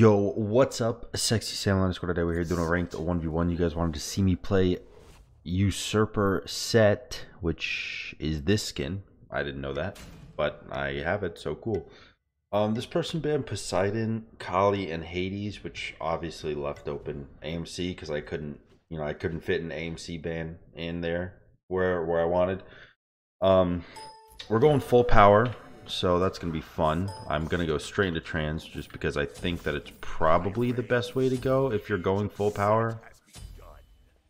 Yo, what's up, sexy Sam Squad? Today we're here doing a ranked 1v1. You guys wanted to see me play Usurper Set, which is this skin. I didn't know that, but I have it, so cool. This person banned Poseidon, Kali, and Hades, which obviously left open AMC because I couldn't, you know, I couldn't fit an AMC ban in there where I wanted. We're going full power. So that's going to be fun. I'm going to go straight into trans just because I think that it's probably the best way to go if you're going full power.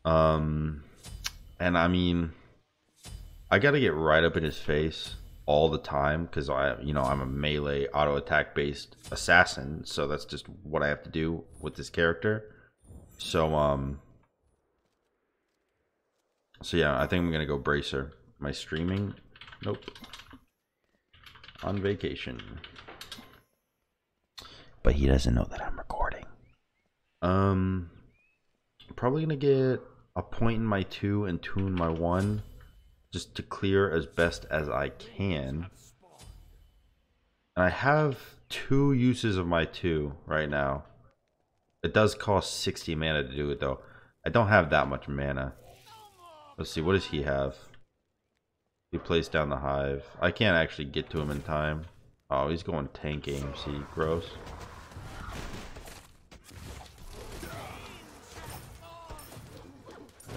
And I mean, I got to get right up in his face all the time because I'm a melee auto attack based assassin. So that's just what I have to do with this character. So, yeah, I think I'm going to go bracer. Am I streaming? Nope. On vacation, but he doesn't know that I'm recording. I'm probably gonna get a point in my 2 and 2 in my 1 just to clear as best as I can, and I have 2 uses of my 2 right now. It does cost 60 mana to do it though. I don't have that much mana. Let's see, what does he have? He plays down the hive. I can't actually get to him in time. Oh, he's going tank AMC. Gross.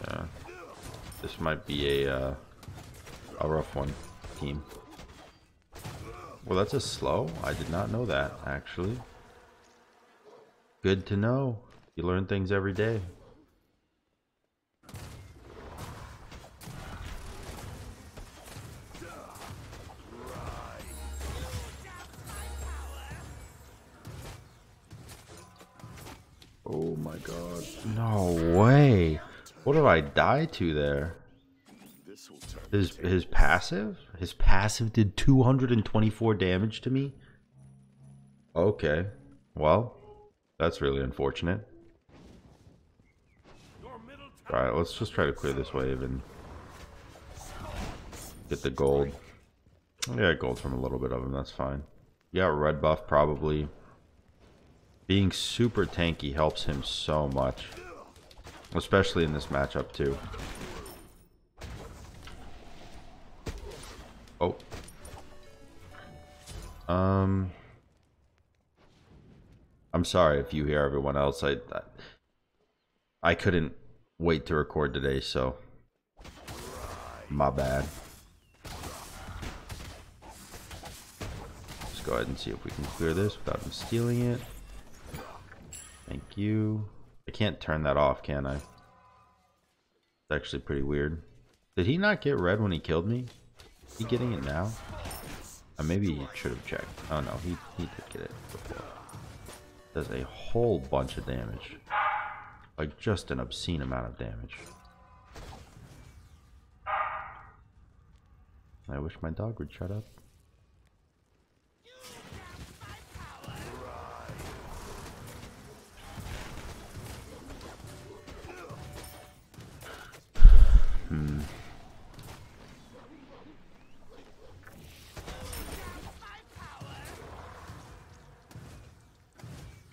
Yeah. This might be a rough one, team. Well, that's a slow. I did not know that, actually. Good to know. You learn things every day. Oh my god. No way. What did I die to there? His passive? His passive did 224 damage to me? Okay. Well, that's really unfortunate. Alright, let's just try to clear this wave and get the gold. Yeah, gold from a little bit of him. That's fine. Yeah, red buff probably. Being super tanky helps him so much, especially in this matchup too. Oh. I'm sorry if you hear everyone else. I couldn't wait to record today, so my bad. Let's go ahead and see if we can clear this without him stealing it. Thank you. I can't turn that off, can I? It's actually pretty weird. Did he not get red when he killed me? Is he getting it now? Or maybe he should have checked. Oh no, he did get it before. Does a whole bunch of damage. Like just an obscene amount of damage. I wish my dog would shut up.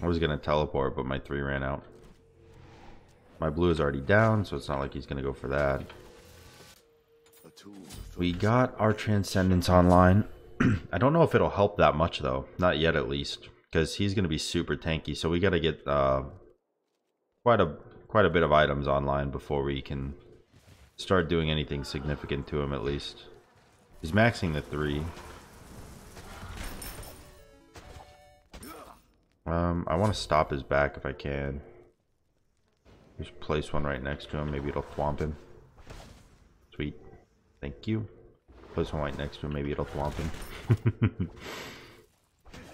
I was gonna teleport, but my 3 ran out. My blue is already down, so it's not like he's gonna go for that. We got our transcendence online. I don't know if it'll help that much though, not yet at least, because he's gonna be super tanky. So we gotta get quite a bit of items online before we can start doing anything significant to him. At least he's maxing the 3. I want to stop his back if I can. Just place one right next to him. Maybe it'll thwomp him. Sweet. Thank you. Place one right next to him. Maybe it'll thwomp him.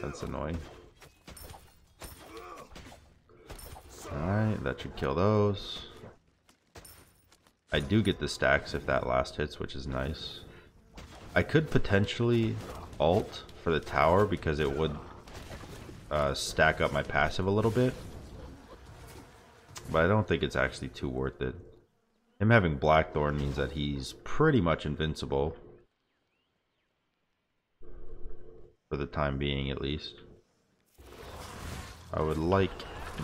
That's annoying. Alright, that should kill those. I do get the stacks if that last hits, which is nice. I could potentially ult for the tower because it would... stack up my passive a little bit, but I don't think it's actually too worth it. Him having Blackthorn means that he's pretty much invincible for the time being, at least. I would like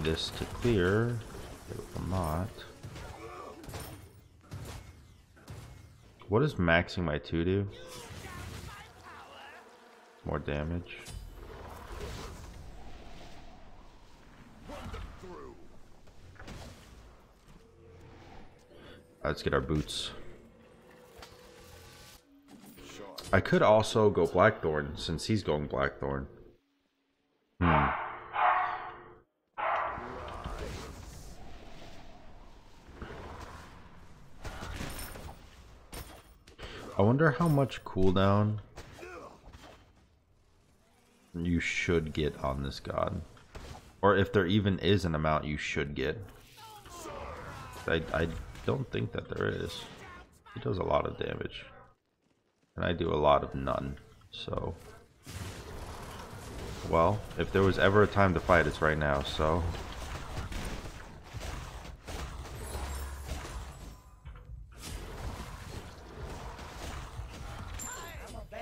this to clear. It will not. What does maxing my 2 do? More damage. Let's get our boots. I could also go Blackthorn since he's going Blackthorn. I wonder how much cooldown you should get on this god. Or if there even is an amount you should get. I don't think that there is. He does a lot of damage. And I do a lot of none. So, well, if there was ever a time to fight, it's right now, so.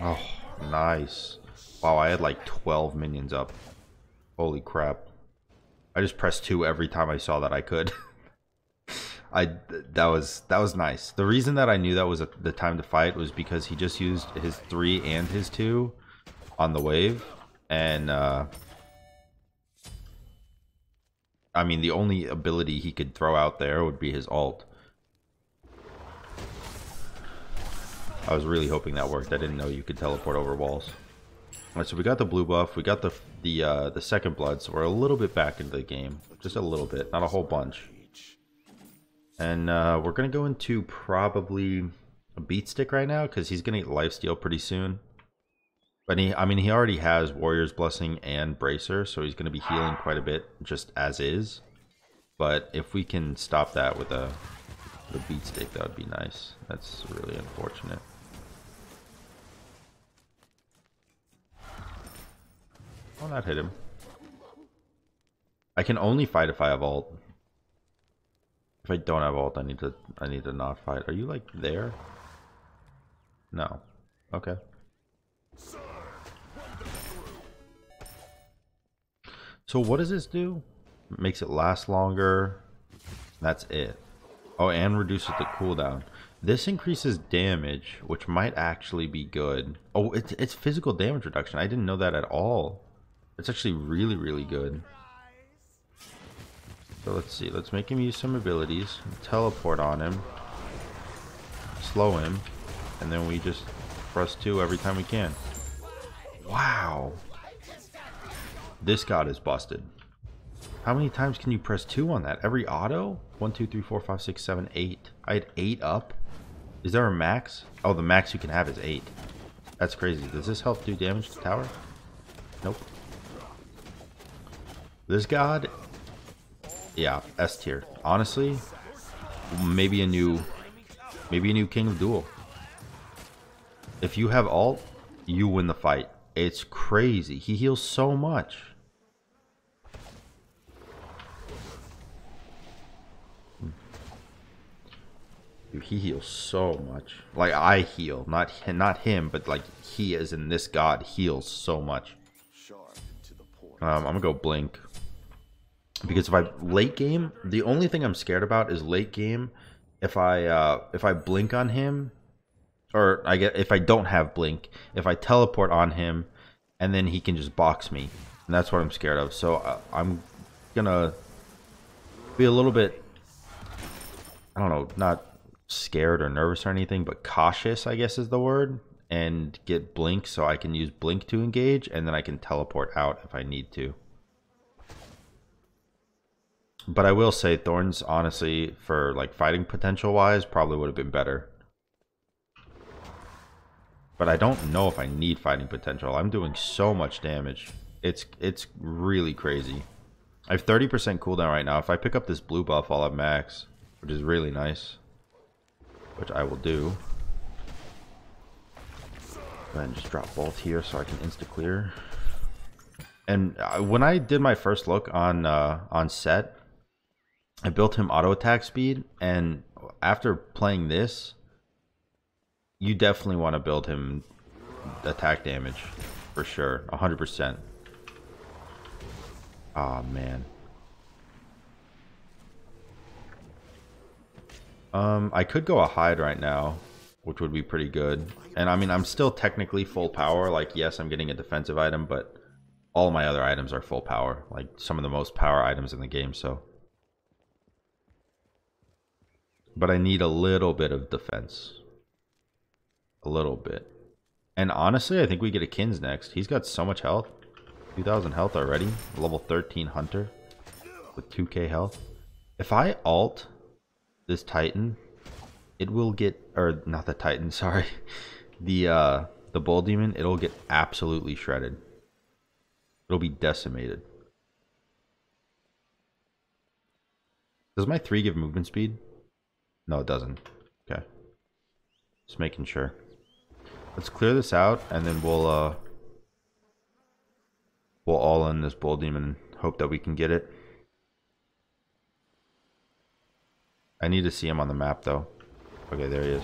Oh, nice. Wow, I had like 12 minions up. Holy crap. I just pressed 2 every time I saw that I could. That was nice. The reason that I knew that was the time to fight was because he just used his 3 and his 2 on the wave. And, I mean, the only ability he could throw out there would be his ult. I was really hoping that worked. I didn't know you could teleport over walls. All right, so we got the blue buff. We got the second blood, so we're a little bit back into the game. Just a little bit, not a whole bunch. And we're going to go into probably a beat stick right now because he's going to get lifesteal pretty soon. But I mean, he already has Warrior's Blessing and Bracer, so he's going to be healing quite a bit just as is. But if we can stop that with a beat stick, that would be nice. That's really unfortunate. I'll not hit him. I can only fight if I have ult. If I don't have ult, I need to not fight. Are you like there? No. Okay. So what does this do? It makes it last longer. That's it. Oh, and reduces the cooldown. This increases damage, which might actually be good. Oh, it's physical damage reduction. I didn't know that at all. It's actually really, really good. So let's see. Let's make him use some abilities. Teleport on him. Slow him. And then we just press 2 every time we can. Wow. This god is busted. How many times can you press 2 on that? Every auto? 1, 2, 3, 4, 5, 6, 7, 8. I had 8 up. Is there a max? Oh, the max you can have is 8. That's crazy. Does this help do damage to the tower? Nope. This god, yeah, S tier. Honestly, maybe a new King of Duel. If you have ult, you win the fight. It's crazy. He heals so much. Dude, he heals so much. Like, I heal, not him, but like he is in this god heals so much. I'm gonna go blink because if I late game, the only thing I'm scared about is late game. If I blink on him, or I get if I don't have blink, if I teleport on him, and then he can just box me, and that's what I'm scared of. So I'm gonna be a little bit, I don't know, not scared or nervous or anything, but cautious, I guess is the word, and get blink so I can use blink to engage, and then I can teleport out if I need to. But I will say Thorns, honestly, for like fighting potential wise, probably would have been better. But I don't know if I need fighting potential. I'm doing so much damage. It's really crazy. I have 30% cooldown right now. If I pick up this blue buff, I'll have max, which is really nice. Which I will do. Go ahead and just drop both here so I can insta clear. And when I did my first look on Set, I built him auto attack speed, and after playing this, you definitely want to build him attack damage for sure, 100%. Aw, man. I could go a hide right now, which would be pretty good. And I mean, I'm still technically full power. Like, yes, I'm getting a defensive item, but all my other items are full power. Like, some of the most power items in the game, so. But I need a little bit of defense. A little bit. And honestly, I think we get a Kins next. He's got so much health. 2,000 health already. Level 13 Hunter with 2k health. If I alt this Titan, it will get, or not the Titan, sorry, the Bull Demon, it'll get absolutely shredded. It'll be decimated. Does my 3 give movement speed? No, it doesn't. Okay. Just making sure. Let's clear this out, and then we'll all in this Bull Demon and hope that we can get it. I need to see him on the map, though. Okay, there he is.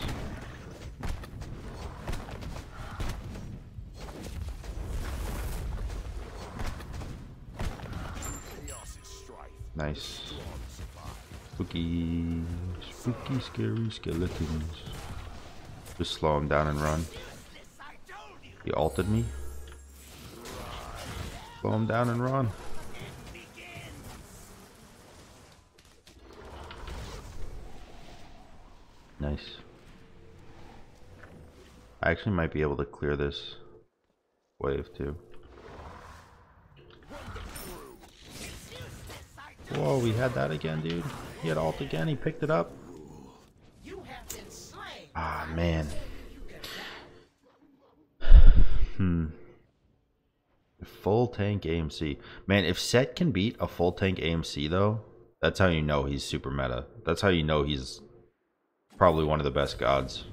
Nice. Spooky. Spooky, scary skeletons. Just slow him down and run. He ulted me. Slow him down and run. Nice. I actually might be able to clear this wave too. Whoa, we had that again, dude. He had ult again, he picked it up. Ah, man. Full tank AMC. Man, if Set can beat a full tank AMC though, that's how you know he's super meta. That's how you know he's probably one of the best gods.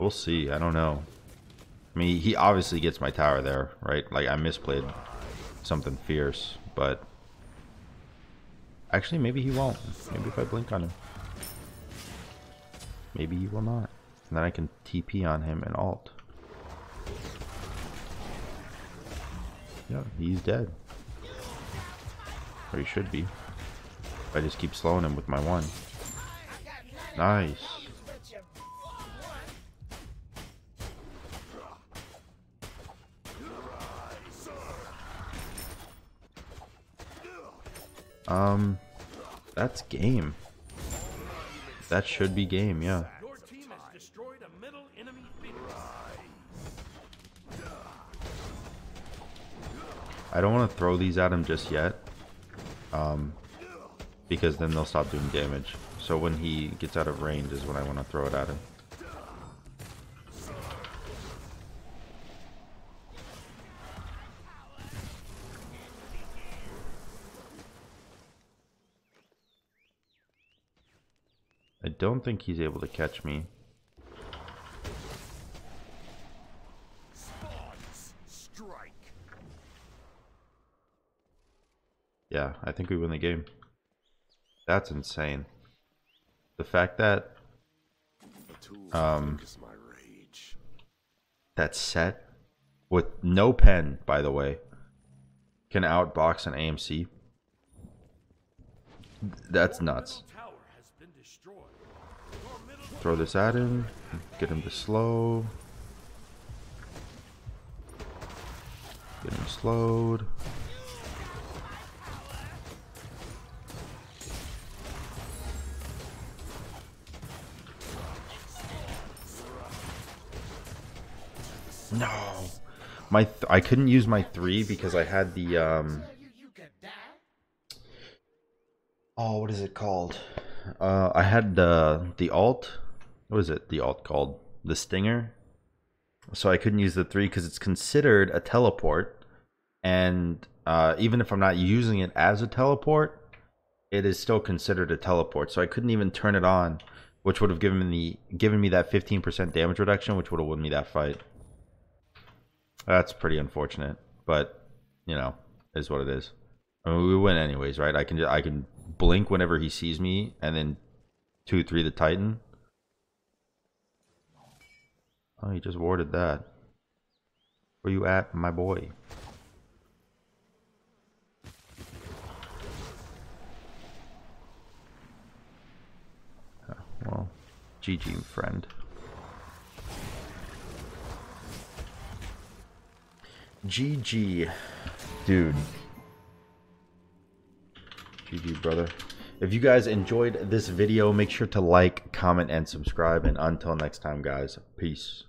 We'll see. I don't know. I mean, he obviously gets my tower there, right? Like, I misplayed something fierce, but actually maybe he won't. Maybe if I blink on him. Maybe he will not. And then I can TP on him and alt. Yeah, he's dead. Or he should be. I just keep slowing him with my one. Nice. That's game. That should be game, yeah. I don't want to throw these at him just yet. Because then they'll stop doing damage. So when he gets out of range is when I want to throw it at him. I don't think he's able to catch me. Yeah, I think we win the game. That's insane. The fact that that Set with no pen, by the way, can outbox an AMC. That's nuts. Throw this at him, get him to slow. Get him slowed. No, my I couldn't use my 3 because I had the oh, what is it called? I had the alt. What is it? The alt called the Stinger. So I couldn't use the 3 because it's considered a teleport, and even if I'm not using it as a teleport, it is still considered a teleport. So I couldn't even turn it on, which would have given me that 15% damage reduction, which would have won me that fight. That's pretty unfortunate, but you know, is what it is. I mean, we win anyways, right? I can blink whenever he sees me, and then 2-3 the Titan. Oh, he just warded that. Where you at, my boy? Well, GG, friend. GG, dude. GG, brother. If you guys enjoyed this video, make sure to like, comment, and subscribe. And until next time, guys, peace.